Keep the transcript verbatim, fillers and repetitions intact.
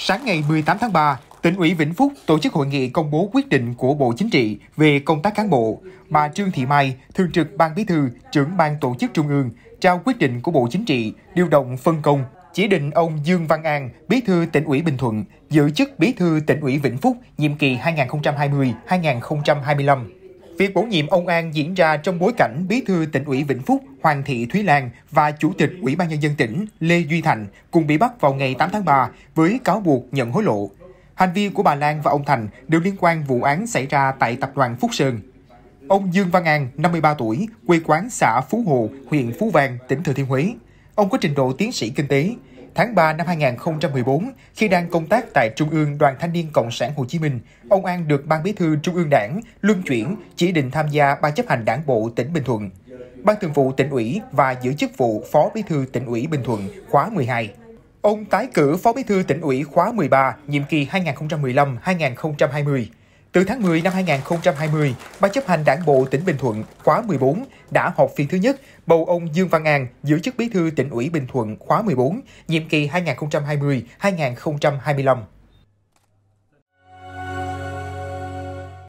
Sáng ngày mười tám tháng ba, Tỉnh ủy Vĩnh Phúc tổ chức hội nghị công bố quyết định của Bộ Chính trị về công tác cán bộ. Bà Trương Thị Mai, Thường trực Ban Bí thư, Trưởng Ban Tổ chức Trung ương, trao quyết định của Bộ Chính trị điều động phân công, chỉ định ông Dương Văn An, Bí thư Tỉnh ủy Bình Thuận, giữ chức Bí thư Tỉnh ủy Vĩnh Phúc nhiệm kỳ hai nghìn không trăm hai mươi đến hai nghìn không trăm hai mươi lăm. Việc bổ nhiệm ông An diễn ra trong bối cảnh Bí thư Tỉnh ủy Vĩnh Phúc Hoàng Thị Thúy Lan và Chủ tịch Ủy ban Nhân dân tỉnh Lê Duy Thành cùng bị bắt vào ngày tám tháng ba với cáo buộc nhận hối lộ. Hành vi của bà Lan và ông Thành đều liên quan vụ án xảy ra tại Tập đoàn Phúc Sơn. Ông Dương Văn An, năm mươi ba tuổi, quê quán xã Phú Hồ, huyện Phú Vang, tỉnh Thừa Thiên Huế. Ông có trình độ tiến sĩ kinh tế. Tháng ba năm hai nghìn không trăm mười bốn, khi đang công tác tại Trung ương Đoàn Thanh niên Cộng sản Hồ Chí Minh, ông An được Ban Bí thư Trung ương Đảng luân chuyển chỉ định tham gia Ban chấp hành Đảng bộ tỉnh Bình Thuận, Ban thường vụ Tỉnh ủy và giữ chức vụ Phó Bí thư Tỉnh ủy Bình Thuận khóa mười hai. Ông tái cử Phó Bí thư Tỉnh ủy khóa mười ba, nhiệm kỳ hai nghìn không trăm mười lăm đến hai nghìn không trăm hai mươi. Từ tháng mười năm hai nghìn không trăm hai mươi, Ban chấp hành Đảng bộ tỉnh Bình Thuận khóa mười bốn đã họp phiên thứ nhất bầu ông Dương Văn An giữ chức Bí thư Tỉnh ủy Bình Thuận khóa mười bốn, nhiệm kỳ hai nghìn không trăm hai mươi đến hai nghìn không trăm hai mươi lăm.